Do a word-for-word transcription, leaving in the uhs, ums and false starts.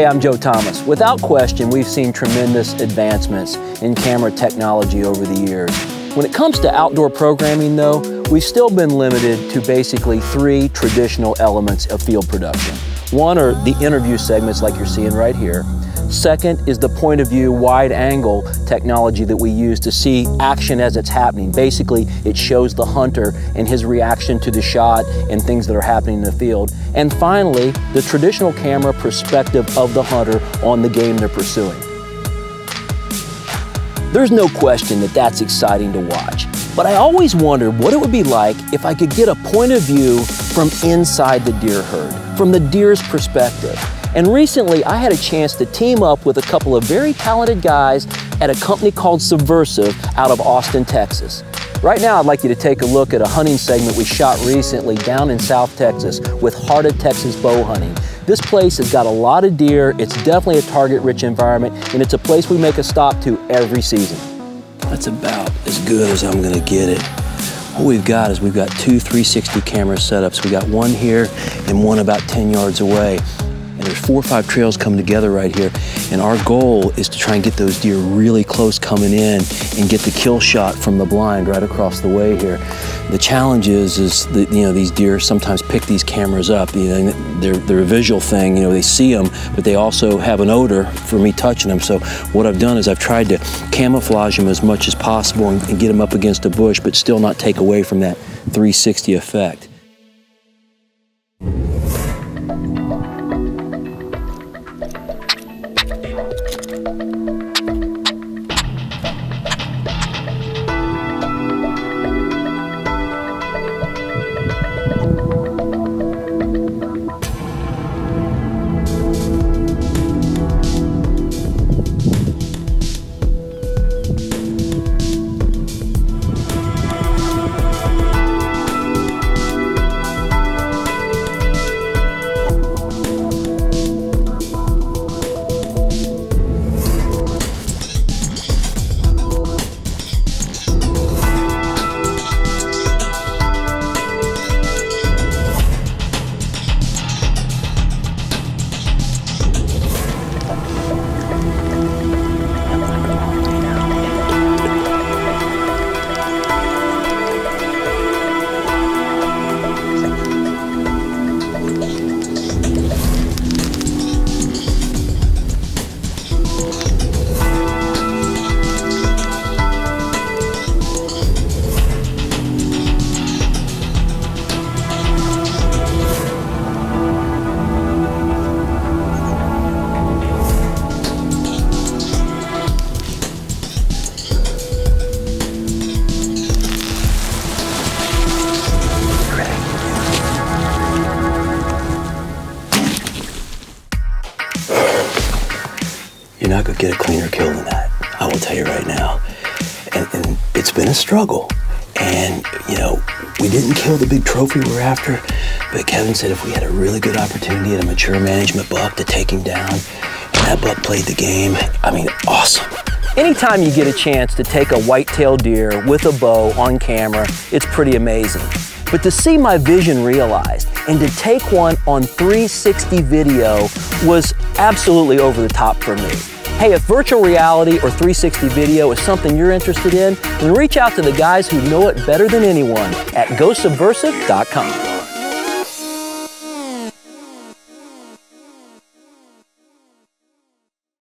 Hey, I'm Joe Thomas. Without question, we've seen tremendous advancements in camera technology over the years. When it comes to outdoor programming, though, we've still been limited to basically three traditional elements of field production. One are the interview segments like you're seeing right here. Second is the point of view wide angle technology that we use to see action as it's happening. Basically, it shows the hunter and his reaction to the shot and things that are happening in the field. And finally, the traditional camera perspective of the hunter on the game they're pursuing. There's no question that that's exciting to watch, but I always wondered what it would be like if I could get a point of view from inside the deer herd, from the deer's perspective. And recently, I had a chance to team up with a couple of very talented guys at a company called Subvrsive out of Austin, Texas. Right now, I'd like you to take a look at a hunting segment we shot recently down in South Texas with Heart of Texas Bow Hunting. This place has got a lot of deer, it's definitely a target-rich environment, and it's a place we make a stop to every season. That's about as good as I'm gonna get it. What we've got is we've got two three sixty camera setups. We got one here and one about ten yards away. And there's four or five trails come together right here. And our goal is to try and get those deer really close coming in and get the kill shot from the blind right across the way here. The challenge is, is that, you know, these deer sometimes pick these cameras up. You know, they're, they're a visual thing, you know, they see them, but they also have an odor for me touching them. So what I've done is I've tried to camouflage them as much as possible and, and get them up against a bush, but still not take away from that three sixty effect. You're not gonna get a cleaner kill than that, I will tell you right now. And, and it's been a struggle. And, you know, we didn't kill the big trophy we're after, but Kevin said if we had a really good opportunity at a mature management buck to take him down, and that buck played the game, I mean, awesome. Anytime you get a chance to take a white-tailed deer with a bow on camera, it's pretty amazing. But to see my vision realized and to take one on three sixty video was absolutely over the top for me. Hey, if virtual reality or three sixty video is something you're interested in, then reach out to the guys who know it better than anyone at Go Subvrsive dot com.